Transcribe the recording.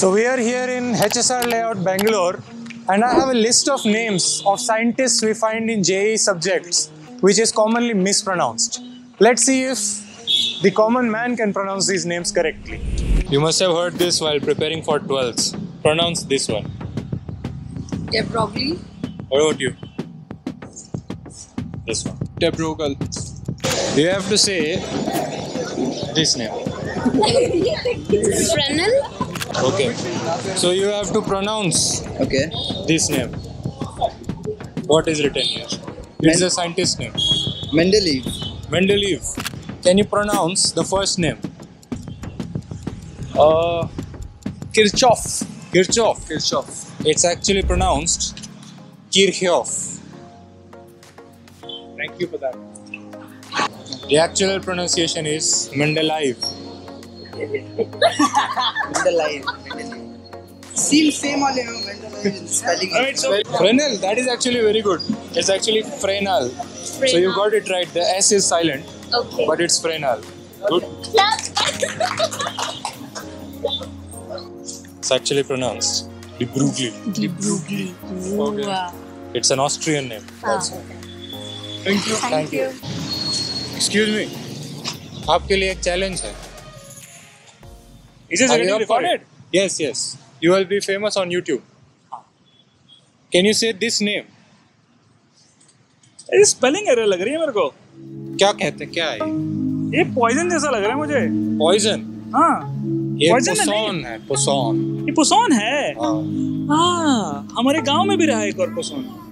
So we are here in HSR layout, Bangalore, and I have a list of names of scientists we find in JEE subjects, which is commonly mispronounced. Let's see if the common man can pronounce these names correctly. You must have heard this while preparing for 12ths. Pronounce this one. De Broglie. What about you? This one. De Broglie. You have to say this name. Fresnel. Okay. So you have to pronounce this name. What is written here? It's a scientist name. Mendeleev. Mendeleev. Can you pronounce the first name? Kirchhoff. Kirchhoff. Kirchhoff. It's actually pronounced Kirchhoff. Thank you for that. The actual pronunciation is Mendeleev. Mendeleev. Seems same on Mendeleev spelling. Alright, so Fresnel, that is actually very good. It's actually Fresnel. So you got it right. The S is silent, but it's Fresnel. Good. It's actually pronounced De Broglie. De Broglie. Okay. Wow. It's an Austrian name. Also. Thank you. Thank you. Excuse me. आपके लिए एक challenge है. Is this already recorded? Yes, yes. You will be famous on YouTube. Can you say this name? ये spelling error लग रही है मेरे को. क्या कहते हैं? क्या है? ये poison जैसा लग रहा है मुझे. Poison. हाँ. ये poison है. Poison. ये poison है. हाँ. हमारे गांव में भी रहा है एक और poison.